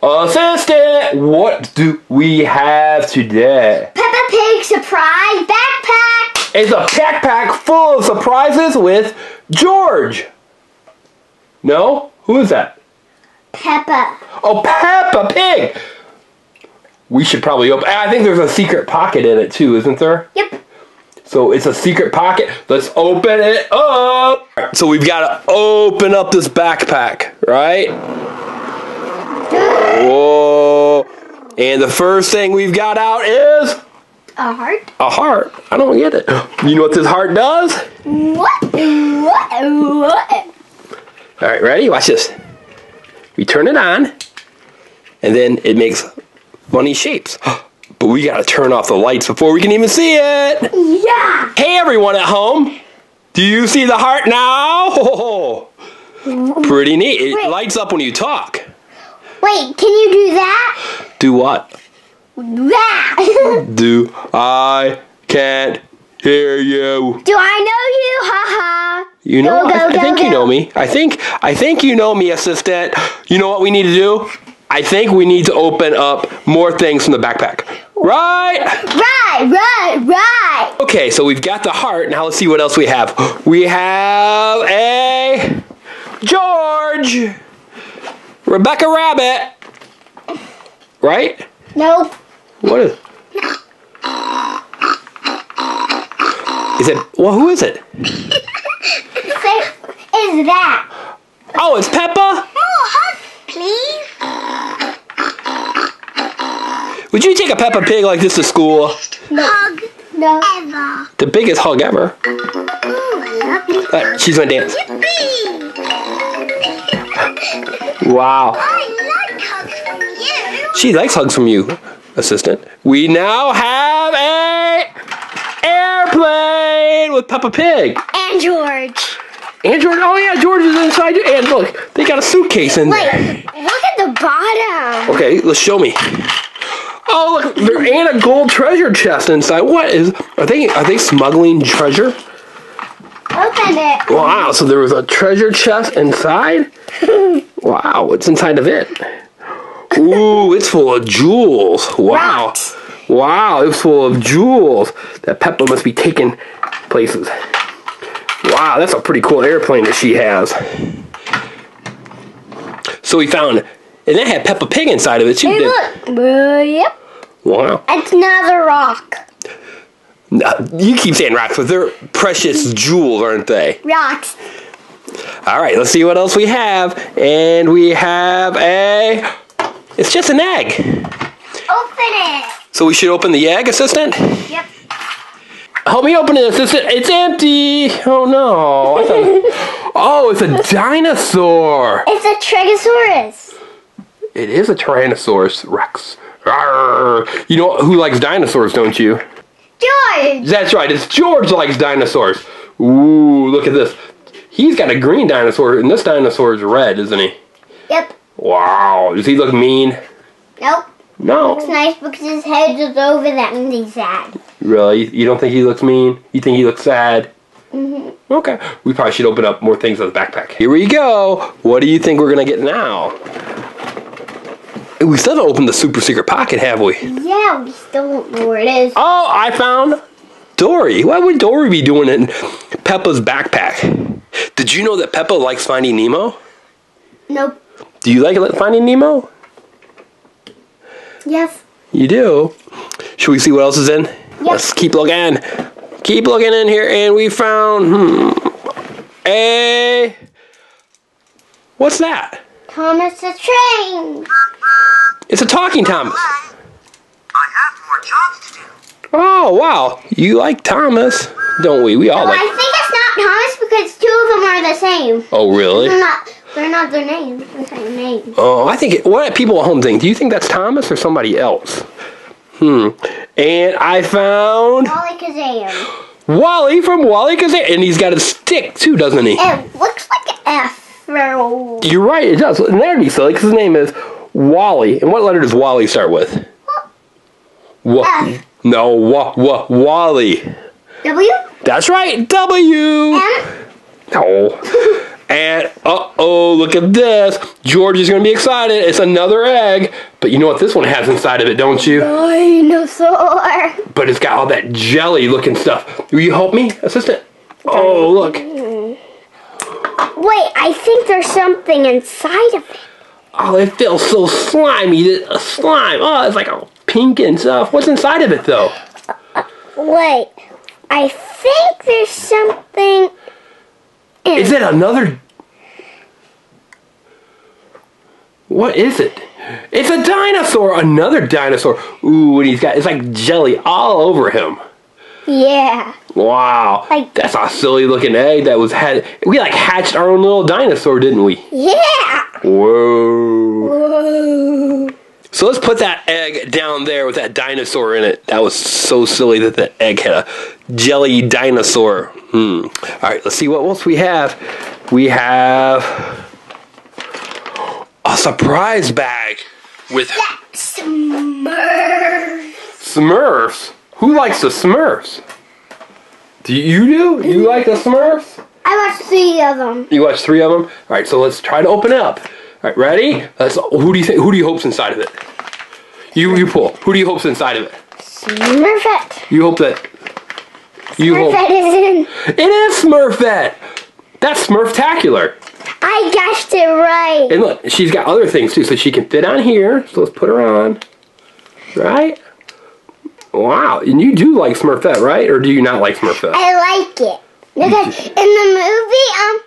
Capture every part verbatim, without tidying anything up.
Assistant, what do we have today? Peppa Pig surprise backpack! It's a backpack full of surprises with George! No? Who is that? Peppa. Oh, Peppa Pig! We should probably open... I think there's a secret pocket in it too, isn't there? Yep. So it's a secret pocket. Let's open it up! So we've got to open up this backpack, right? Whoa! And the first thing we've got out is... A heart? A heart. I don't get it. You know what this heart does? What? What? What? Alright, ready? Watch this. We turn it on, and then it makes funny shapes. But we gotta turn off the lights before we can even see it! Yeah! Hey everyone at home! Do you see the heart now? Oh, pretty neat. It Wait. lights up when you talk. Wait, can you do that? Do what? That. Do I can't hear you? Do I know you? Haha. Ha. You know, go, go, I, th go, I think go. you know me. I think I think you know me, assistant. You know what we need to do? I think we need to open up more things from the backpack. Right? Right, right, right. Okay, so we've got the heart. Now let's see what else we have. We have a George. Rebecca Rabbit, right? No. What is it? Is it, well, who is it? What is that? Oh, it's Peppa? Oh, hug, please. Would you take a Peppa Pig like this to school? No. Hug no. ever. The biggest hug ever. Ooh, I love you. All right, she's gonna dance. Yippee! Wow. I like hugs from you. She likes hugs from you, assistant. We now have a airplane with Peppa Pig. And George. And George. Oh, yeah, George is inside. And look, they got a suitcase in Wait, there. Look at the bottom. Okay, let's show me. Oh, look, there ain't a gold treasure chest inside. What is... Are they, are they smuggling treasure? Open it. Wow, so there was a treasure chest inside? Wow, what's inside of it? Ooh, it's full of jewels. Wow. Rats. Wow, it's full of jewels that Peppa must be taking places. Wow, that's a pretty cool airplane that she has. So we found, and that had Peppa Pig inside of it too. Hey, look. Uh, yep. Wow. It's another rock. No, you keep saying rocks, but they're precious jewels, aren't they? Rocks. All right, let's see what else we have. And we have a... It's just an egg. Open it. So we should open the egg, assistant? Yep. Help me open it, assistant. It's empty. Oh, no. A, oh, it's a dinosaur. It's a Stegosaurus. It is a Tyrannosaurus Rex. Arr. You know who likes dinosaurs, don't you? George. That's right. It's George likes dinosaurs. Ooh, look at this. He's got a green dinosaur, and this dinosaur is red, isn't he? Yep. Wow. Does he look mean? Nope. No. He looks nice because his head is over that and he's sad. Really? You don't think he looks mean? You think he looks sad? Mm-hmm. Okay. We probably should open up more things on the backpack. Here we go. What do you think we're going to get now? We still haven't opened the super secret pocket, have we? Yeah, we still don't know where it is. Oh, I found Dory. Why would Dory be doing it in Peppa's backpack? Did you know that Peppa likes Finding Nemo? Nope. Do you like Finding Nemo? Yes. You do? Should we see what else is in? Yep. Let's keep looking. Keep looking in here, and we found hmm, a... What's that? Thomas the Train. It's a talking Thomas. I have more jobs to do. Oh, wow. You like Thomas, don't we? We all no, like I think Thomas, because two of them are the same. Oh, really? They're not, they're not their names. They're their names. Oh, I think... It, what do people at home think? Do you think that's Thomas or somebody else? Hmm. And I found... Wally Kazam. Wally from Wally Kazam. And he's got a stick, too, doesn't he? It looks like an F. You're right, it does. And that'd be silly, because his name is Wally. And what letter does Wally start with? What? F. No, wa wa Wally. W? That's right, W. M? No. And uh-oh, look at this. George is going to be excited. It's another egg. But you know what this one has inside of it, don't you? Dinosaur. But it's got all that jelly-looking stuff. Will you help me, assistant? Oh, look. Wait, I think there's something inside of it. Oh, it feels so slimy. A slime. Oh, it's like all pink and stuff. What's inside of it, though? Uh, wait, I think there's something... Is it another? What is it? It's a dinosaur. Another dinosaur. Ooh, and he's got, it's like jelly all over him. Yeah. Wow. Like, that's a silly looking egg that was had. We like hatched our own little dinosaur, didn't we? Yeah. Whoa. Whoa. So let's put that egg down there with that dinosaur in it. That was so silly that the egg had a jelly dinosaur. Hmm. All right, let's see what else we have. We have a surprise bag with Smurfs. Smurfs? Who likes the Smurfs? Do you do? You like the Smurfs? I watched three of them. You watched three of them? All right, so let's try to open it up. All right, ready? Let's, who do you think? Who do you hope's inside of it? You you pull. Who do you hope's inside of it? Smurfette. You hope that. You Smurfette hope is in. It is Smurfette. That's Smurftacular. I guessed it right. And look, she's got other things too, so she can fit on here. So let's put her on. Right? Wow. And you do like Smurfette, right? Or do you not like Smurfette? I like it because in the movie, um,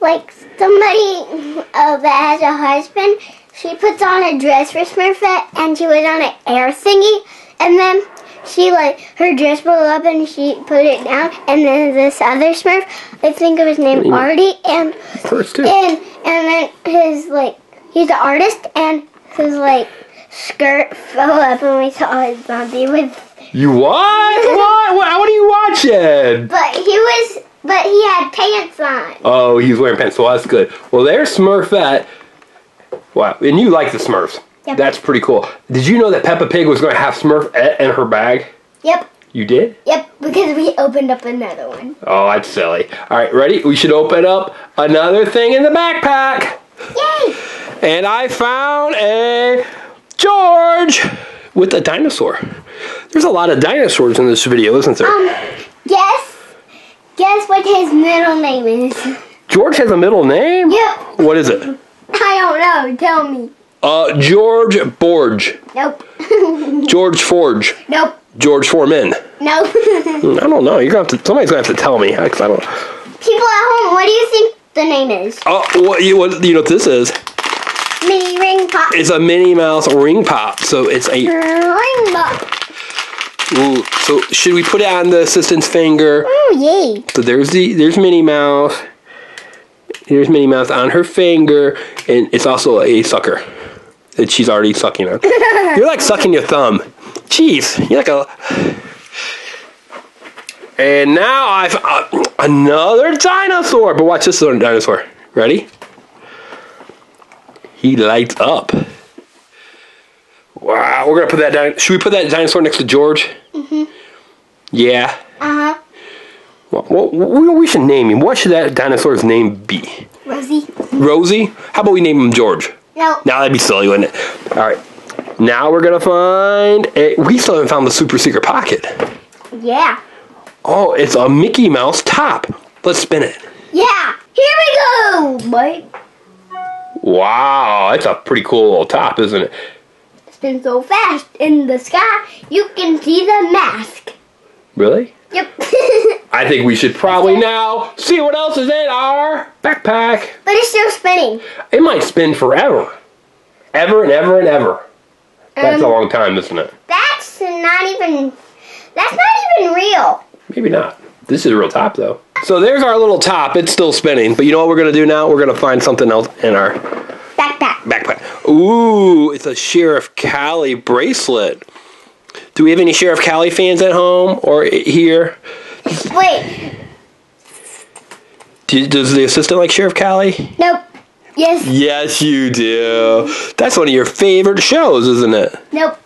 like. Somebody uh, that has a husband, she puts on a dress for Smurfette, and she was on an air thingy, and then she like her dress blew up, and she put it down, and then this other Smurf, I think it was named Artie, and first too, and and then his like he's an artist, and his like skirt fell up, and we saw his body with. You what? What? What? What are you watching? But he was. But he had pants on. Oh, he was wearing pants. Well, that's good. Well, there's Smurfette. Wow. And you like the Smurfs. Yep. That's pretty cool. Did you know that Peppa Pig was going to have Smurfette in her bag? Yep. You did? Yep, because we opened up another one. Oh, that's silly. All right, ready? We should open up another thing in the backpack. Yay! And I found a George with a dinosaur. There's a lot of dinosaurs in this video, isn't there? Um, yes. Guess what his middle name is. George has a middle name? Yep. What is it? I don't know. Tell me. Uh, George Borge. Nope. George Forge. Nope. George Foreman. Nope. I don't know. You're gonna have to. Somebody's gonna have to tell me. I, I don't. People at home, what do you think the name is? Oh, uh, what you what you know what this is? Mini ring pop. It's a Minnie Mouse ring pop. So it's a ring pop. Ooh, so should we put it on the assistant's finger? Oh, yay. So there's the there's Minnie Mouse. Here's Minnie Mouse on her finger, and it's also a sucker that she's already sucking on. You're like sucking your thumb. Jeez, you're like a... And now I've... Uh, another dinosaur! But watch this dinosaur. Ready? He lights up. Wow, we're gonna put that down. Should we put that dinosaur next to George? Mm-hmm. Yeah. Uh-huh. Well, well, we should name him. What should that dinosaur's name be? Rosie. Rosie? How about we name him George? No. Now that'd be silly, wouldn't it? All right. Now we're gonna find. A, we still haven't found the super secret pocket. Yeah. Oh, it's a Mickey Mouse top. Let's spin it. Yeah. Here we go, Mike. Wow, that's a pretty cool little top, isn't it? Spin so fast in the sky, you can see the mask. Really? Yep. I think we should probably now see what else is in our backpack. But it's still spinning. It might spin forever. Ever and ever and ever. That's um, a long time, isn't it? That's not even, that's not even real. Maybe not. This is a real top, though. So there's our little top. It's still spinning. But you know what we're going to do now? We're going to find something else in our backpack. Backpack. Ooh, it's a Sheriff Callie bracelet. Do we have any Sheriff Callie fans at home or here? Wait. Do, does the assistant like Sheriff Callie? Nope. Yes. Yes, you do. That's one of your favorite shows, isn't it? Nope.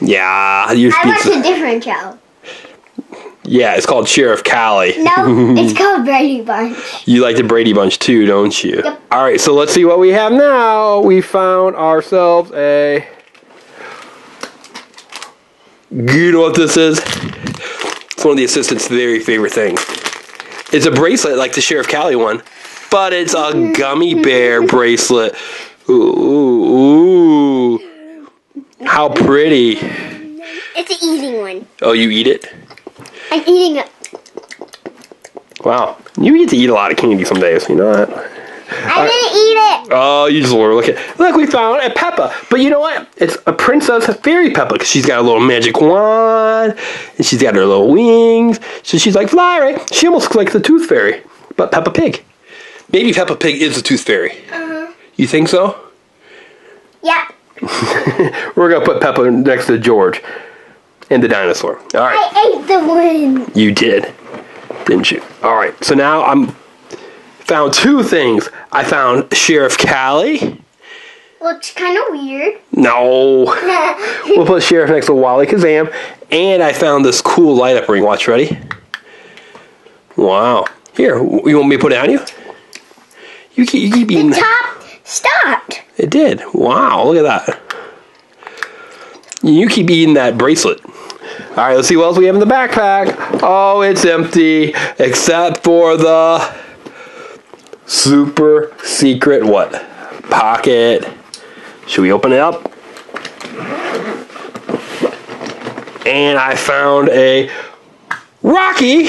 Yeah. I watch a different show. Yeah, it's called Sheriff Callie. No, it's called Brady Bunch. You like the Brady Bunch too, don't you? Yep. All right, so let's see what we have now. We found ourselves a... You know what this is? It's one of the assistants' very favorite things. It's a bracelet like the Sheriff Callie one, but it's a gummy bear bracelet. Ooh, ooh, ooh. How pretty. It's an eating one. Oh, you eat it? I'm eating it. Wow. You get to eat a lot of candy some days, you know that? I didn't eat it. Oh, you just look at Look, we found a Peppa. But you know what? It's a princess, a fairy Peppa, because she's got a little magic wand, and she's got her little wings. So she's like, fly, right? She almost looks like the Tooth Fairy, but Peppa Pig. Maybe Peppa Pig is the Tooth Fairy. Uh-huh. You think so? Yeah. We're going to put Peppa next to George. And the dinosaur. All right. I ate the one. You did, didn't you? All right. So now I'm found two things. I found Sheriff Callie. Looks kind of weird. No. We'll put Sheriff next to Wally Kazam. And I found this cool light-up ring. Watch, ready? Wow. Here, you want me to put it on you? You keep, you keep eating. The top stopped. It did. Wow. Look at that. You keep eating that bracelet. All right, let's see what else we have in the backpack. Oh, it's empty, except for the super secret what? Pocket. Should we open it up? And I found a Rocky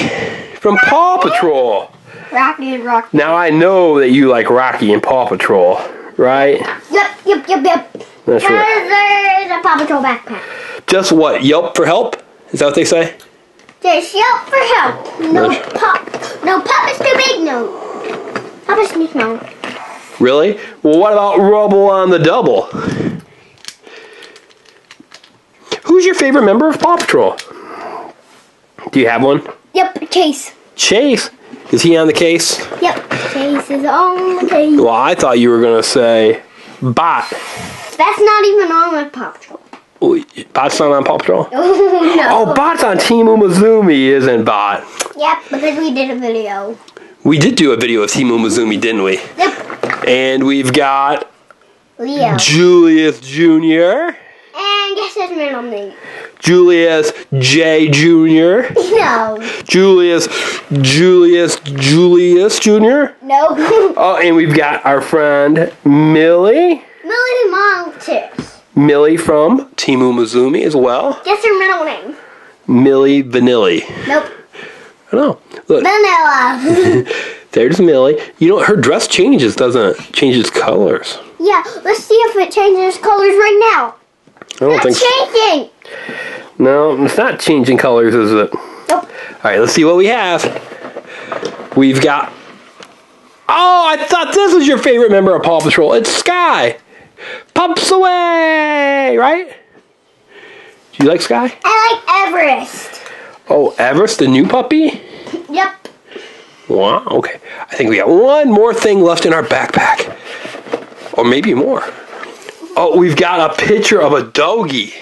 from Rocky? Paw Patrol. Rocky and Rocky. Now, I know that you like Rocky and Paw Patrol, right? Yep, yep, yep, yep. That's right. There is a Paw Patrol backpack. Just what? Yelp for help? Is that what they say? There's yelp for help. No pop. No pop is too big. No. Pop is too small. Really? Well, what about Rubble on the Double? Who's your favorite member of Paw Patrol? Do you have one? Yep, Chase. Chase? Is he on the case? Yep, Chase is on the case. Well, I thought you were going to say Bot. That's not even on my Paw Patrol. Ooh, Bot's not on Paw Patrol? No. Oh, Bot's on Team Umizoomi, isn't Bot? Yep, because we did a video. We did do a video of Team Umizoomi, didn't we? Yep. And we've got... Leo. Julius Junior And guess his middle name. Julius J. Junior No. Julius, Julius, Julius Junior No. Oh, and we've got our friend Millie. Millie Monsters. Millie from Team Umizoomi as well. Guess her middle name. Millie Vanilli. Nope. I don't know. Look. Vanilla. There's Millie. You know, her dress changes, doesn't it? Changes colors. Yeah, let's see if it changes colors right now. I don't it's think changing. So. No, it's not changing colors, is it? Nope. Alright, let's see what we have. We've got... Oh, I thought this was your favorite member of Paw Patrol. It's Skye. Pumps away, right? Do you like Skye? I like Everest. Oh, Everest, the new puppy? Yep. Wow, okay. I think we got one more thing left in our backpack. Or maybe more. Oh, we've got a picture of a doggy.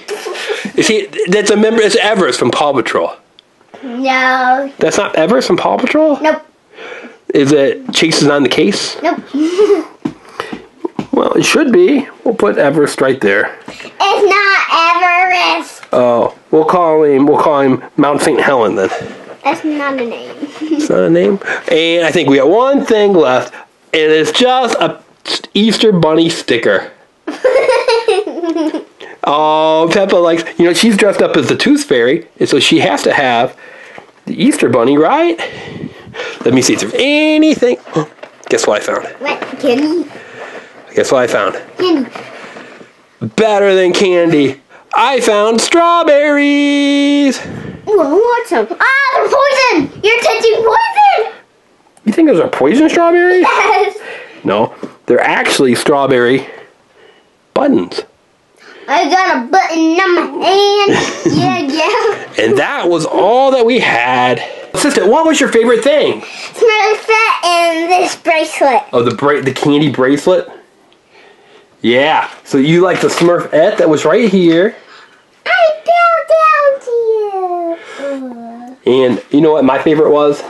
Is he, that's a member, it's Everest from Paw Patrol. No. That's not Everest from Paw Patrol? Nope. Is it Chase is on the case? Nope. Well, it should be. We'll put Everest right there. It's not Everest. Oh, we'll call him. We'll call him Mount Saint Helens then. That's not a name. It's not a name. And I think we got one thing left, and it's just a Easter Bunny sticker. Oh, Peppa likes. You know, she's dressed up as the Tooth Fairy, and so she has to have the Easter Bunny, right? Let me see if there's anything. Oh, guess what I found? What, Kenny? Guess what I found? Candy. Better than candy. I found strawberries. Ooh, I want some. Ah, they're poison. You're touching poison. You think those are poison strawberries? Yes. No, they're actually strawberry buttons. I got a button on my hand. Yeah, yeah. And that was all that we had. Sister, what was your favorite thing? Smurfette and this bracelet. Oh, the bra the candy bracelet? Yeah, so you like the Smurfette that was right here. I fell down to you. And you know what my favorite was?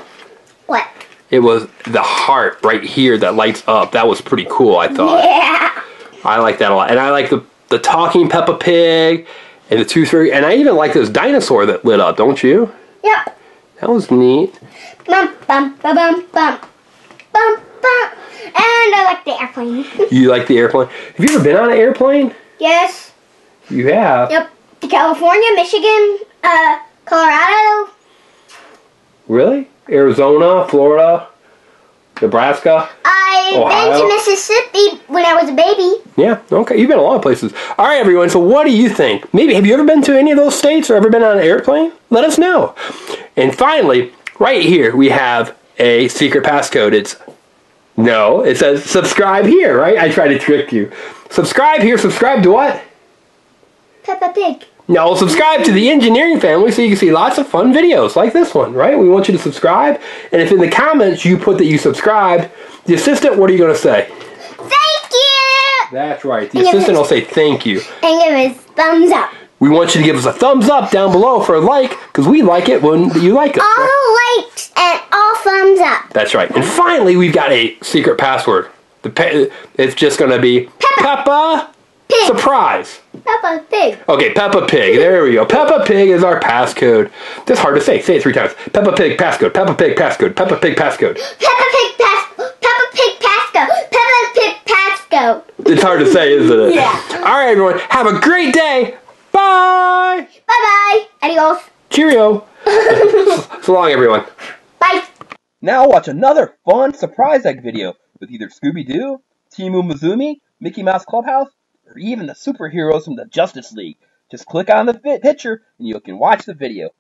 What? It was the heart right here that lights up. That was pretty cool, I thought. Yeah. I like that a lot. And I like the, the talking Peppa Pig and the two, three. And I even like this dinosaur that lit up, don't you? Yeah. That was neat. Bum, bum, bum, bum, bum, bum, bum. And I like the airplane. You like the airplane? Have you ever been on an airplane? Yes. You have? Yep. To California, Michigan, uh, Colorado. Really? Arizona, Florida, Nebraska, I've Ohio. Been to Mississippi when I was a baby. Yeah, okay. You've been a lot of places. All right, everyone. So what do you think? Maybe have you ever been to any of those states or ever been on an airplane? Let us know. And finally, right here, we have a secret passcode. It's no. It says subscribe here, right? I tried to trick you. Subscribe here. Subscribe to what? Peppa Pig. Now subscribe to the Engineering Family so you can see lots of fun videos like this one, right? We want you to subscribe. And if in the comments you put that you subscribed, the assistant, what are you going to say? Thank you! That's right. The and assistant will say thank you. And give us thumbs up. We want you to give us a thumbs up down below for a like because we like it when you like us. All right? Likes and all thumbs up. That's right. And finally, we've got a secret password. The It's just going to be Peppa. Peppa Pig. Surprise. Peppa Pig. Okay, Peppa Pig. There we go. Peppa Pig is our passcode. That's hard to say. Say it three times. Peppa Pig passcode. Peppa Pig passcode. Peppa Pig passcode. Peppa Pig passcode. Peppa Pig passcode. Peppa Pig passcode. It's hard to say, isn't it? Yeah. All right, everyone. Have a great day. Bye. Bye-bye. Adios. Cheerio. So long, everyone. Bye. Now watch another fun surprise egg video with either Scooby-Doo, Team Umizoomi, Mickey Mouse Clubhouse, or even the superheroes from the Justice League. Just click on the picture and you can watch the video.